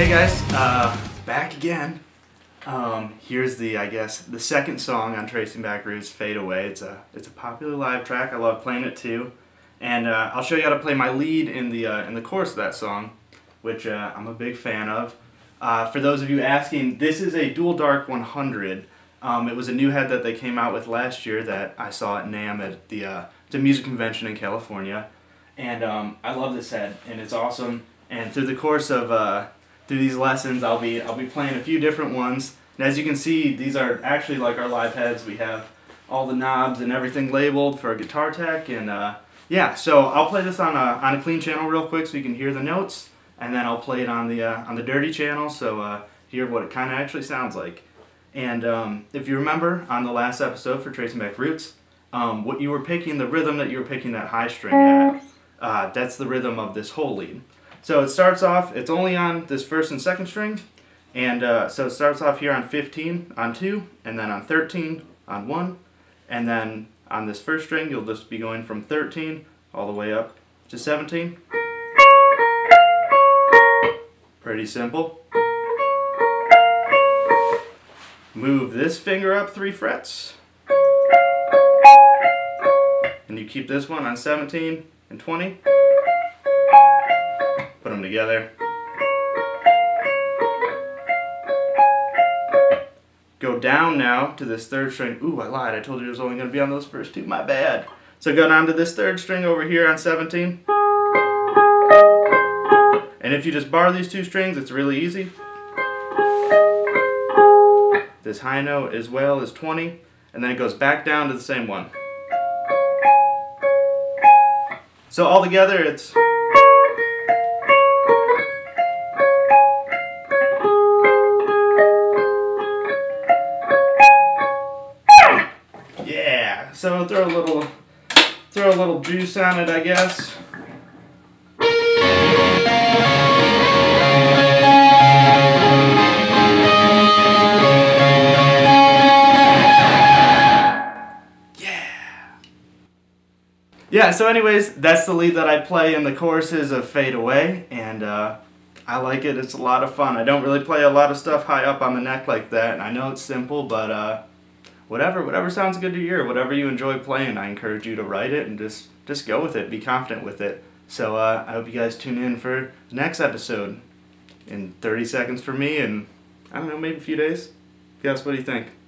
Hey guys, back again. Here's the, I guess, the second song on Tracing Back Roots, Fade Away. It's a popular live track. I love playing it too. And I'll show you how to play my lead in the chorus of that song, which I'm a big fan of. For those of you asking, this is a Dual Dark 100. It was a new head that they came out with last year that I saw at NAMM at the music convention in California. And I love this head, and it's awesome. And through the course of through these lessons, I'll be playing a few different ones. And as you can see, these are actually like our live heads. We have all the knobs and everything labeled for guitar tech, and yeah. So I'll play this on a clean channel real quick so you can hear the notes, and then I'll play it on the dirty channel so hear what it kind of actually sounds like. And if you remember on the last episode for Tracing Back Roots, what you were picking, the rhythm that you were picking that high string at, that's the rhythm of this whole lead. So it starts off, it's only on this first and second string, and so it starts off here on 15, on 2, and then on 13, on 1, and then on this first string you'll just be going from 13 all the way up to 17. Pretty simple. Move this finger up 3 frets, and you keep this one on 17 and 20. Put them together. Go down now to this third string. Ooh, I lied. I told you it was only going to be on those first two. My bad. So go down to this third string over here on 17. And if you just bar these two strings, it's really easy. This high note as well is 20. And then it goes back down to the same one. So all together, it's... So throw a little juice on it, I guess. Yeah, so anyways, that's the lead that I play in the choruses of Fade Away, and I like it. It's a lot of fun. I don't really play a lot of stuff high up on the neck like that, and I know it's simple, but whatever sounds good to you, whatever you enjoy playing, I encourage you to write it and just go with it, be confident with it. So I hope you guys tune in for the next episode in 30 seconds for me, and I don't know, maybe a few days. Guess, what do you think?